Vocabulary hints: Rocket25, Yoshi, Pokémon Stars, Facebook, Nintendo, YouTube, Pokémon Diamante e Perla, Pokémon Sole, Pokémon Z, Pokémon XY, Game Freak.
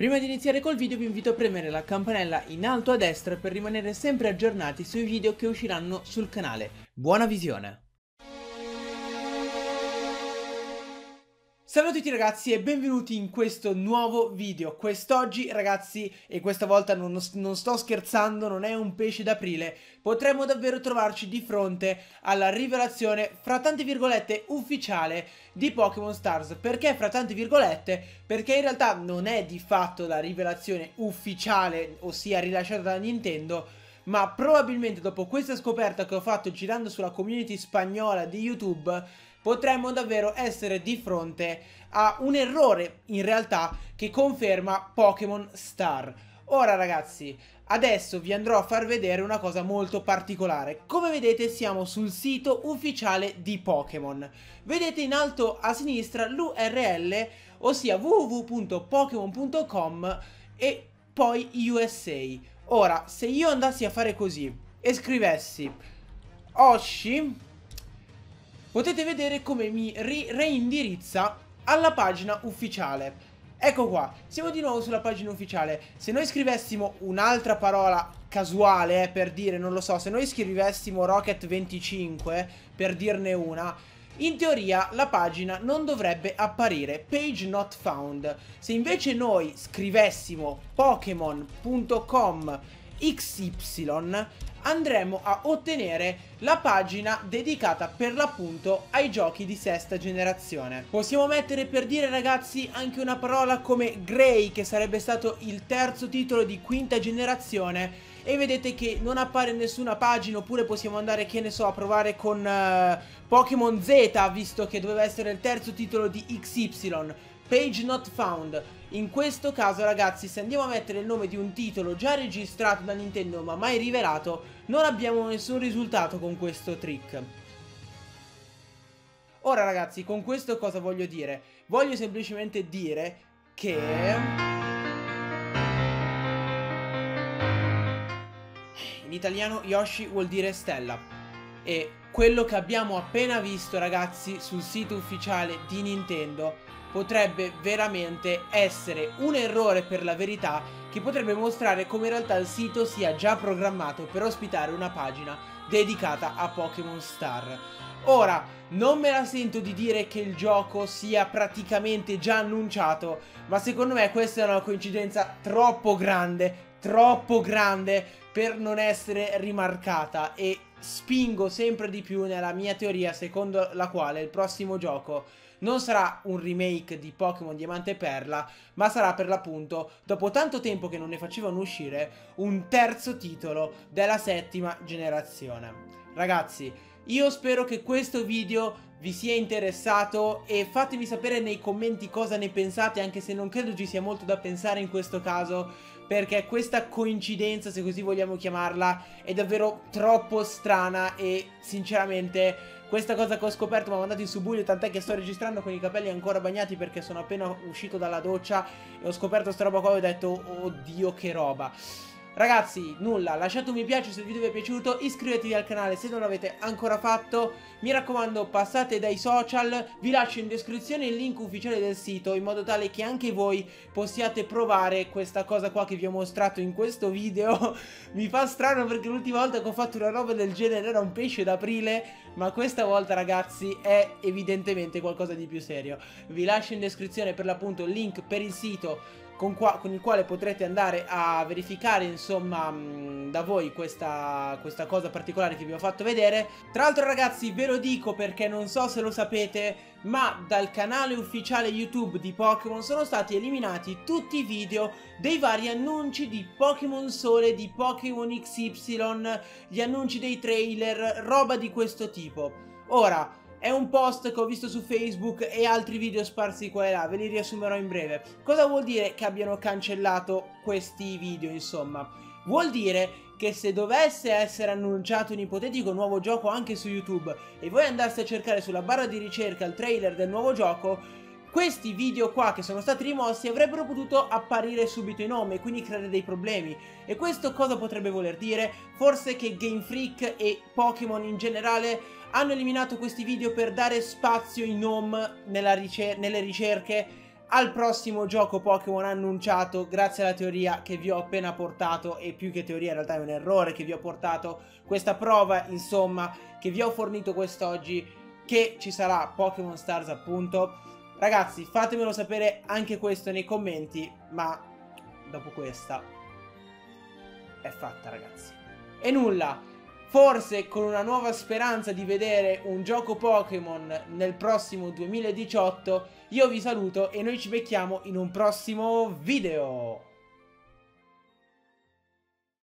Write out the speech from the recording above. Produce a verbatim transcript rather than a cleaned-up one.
Prima di iniziare col video vi invito a premere la campanella in alto a destra per rimanere sempre aggiornati sui video che usciranno sul canale. Buona visione! Salve a tutti ragazzi e benvenuti in questo nuovo video. Quest'oggi ragazzi, e questa volta non, non sto scherzando, non è un pesce d'aprile, potremmo davvero trovarci di fronte alla rivelazione, fra tante virgolette, ufficiale di Pokémon Stars. Perché fra tante virgolette? Perché in realtà non è di fatto la rivelazione ufficiale, ossia rilasciata da Nintendo, ma probabilmente dopo questa scoperta che ho fatto girando sulla community spagnola di YouTube potremmo davvero essere di fronte a un errore in realtà che conferma Pokémon Star. Ora ragazzi, adesso vi andrò a far vedere una cosa molto particolare. Come vedete siamo sul sito ufficiale di Pokémon. Vedete in alto a sinistra l'U R L, ossia w w w punto pokémon punto com e poi U S A. Ora, se io andassi a fare così e scrivessi Oshi, potete vedere come mi reindirizza alla pagina ufficiale. Ecco qua, siamo di nuovo sulla pagina ufficiale. Se noi scrivessimo un'altra parola casuale, eh, per dire, non lo so, se noi scrivessimo Rocket venticinque, per dirne una, in teoria la pagina non dovrebbe apparire, page not found. Se invece noi scrivessimo Pokémon punto com X Y, andremo a ottenere la pagina dedicata per l'appunto ai giochi di sesta generazione. Possiamo mettere, per dire ragazzi, anche una parola come Grey, che sarebbe stato il terzo titolo di quinta generazione, e vedete che non appare nessuna pagina. Oppure possiamo andare, che ne so, a provare con uh, Pokémon Z, visto che doveva essere il terzo titolo di X Y, page not found. In questo caso ragazzi, se andiamo a mettere il nome di un titolo già registrato da Nintendo ma mai rivelato, non abbiamo nessun risultato con questo trick. Ora ragazzi, con questo cosa voglio dire? Voglio semplicemente dire che... in italiano Yoshi vuol dire stella. E quello che abbiamo appena visto ragazzi sul sito ufficiale di Nintendo potrebbe veramente essere un errore per la verità, che potrebbe mostrare come in realtà il sito sia già programmato per ospitare una pagina dedicata a Pokémon Star. Ora, non me la sento di dire che il gioco sia praticamente già annunciato, ma secondo me questa è una coincidenza troppo grande, troppo grande per non essere rimarcata, e spingo sempre di più nella mia teoria secondo la quale il prossimo gioco non sarà un remake di Pokémon Diamante e Perla, ma sarà per l'appunto, dopo tanto tempo che non ne facevano uscire, un terzo titolo della settima generazione. Ragazzi, io spero che questo video vi sia interessato e fatemi sapere nei commenti cosa ne pensate, anche se non credo ci sia molto da pensare in questo caso, perché questa coincidenza, se così vogliamo chiamarla, è davvero troppo strana e sinceramente... questa cosa che ho scoperto mi ha mandato in subbuglio, tant'è che sto registrando con i capelli ancora bagnati perché sono appena uscito dalla doccia e ho scoperto sta roba qua e ho detto oddio che roba. Ragazzi, nulla, lasciate un mi piace se il video vi è piaciuto, iscrivetevi al canale se non l'avete ancora fatto, mi raccomando passate dai social, vi lascio in descrizione il link ufficiale del sito in modo tale che anche voi possiate provare questa cosa qua che vi ho mostrato in questo video. Mi fa strano perché l'ultima volta che ho fatto una roba del genere era un pesce d'aprile, ma questa volta ragazzi è evidentemente qualcosa di più serio. Vi lascio in descrizione per l'appunto il link per il sito con, qua, con il quale potrete andare a verificare insomma mh, da voi questa, questa cosa particolare che vi ho fatto vedere. Tra l'altro ragazzi ve lo dico perché non so se lo sapete, ma dal canale ufficiale YouTube di Pokémon sono stati eliminati tutti i video dei vari annunci di Pokémon Sole, di Pokémon X Y, gli annunci dei trailer, roba di questo tipo. Ora, è un post che ho visto su Facebook e altri video sparsi qua e là, ve li riassumerò in breve. Cosa vuol dire che abbiano cancellato questi video, insomma? Vuol dire che se dovesse essere annunciato un ipotetico nuovo gioco anche su YouTube e voi andaste a cercare sulla barra di ricerca il trailer del nuovo gioco, questi video qua che sono stati rimossi avrebbero potuto apparire subito in home e quindi creare dei problemi. E questo cosa potrebbe voler dire? Forse che Game Freak e Pokémon in generale hanno eliminato questi video per dare spazio in home nella ricer- nelle ricerche al prossimo gioco Pokémon annunciato grazie alla teoria che vi ho appena portato, e più che teoria in realtà è un errore che vi ho portato, questa prova insomma che vi ho fornito quest'oggi che ci sarà Pokémon Stars appunto. Ragazzi, fatemelo sapere anche questo nei commenti, ma dopo questa è fatta ragazzi. E nulla, forse con una nuova speranza di vedere un gioco Pokémon nel prossimo duemiladiciotto, io vi saluto e noi ci becchiamo in un prossimo video!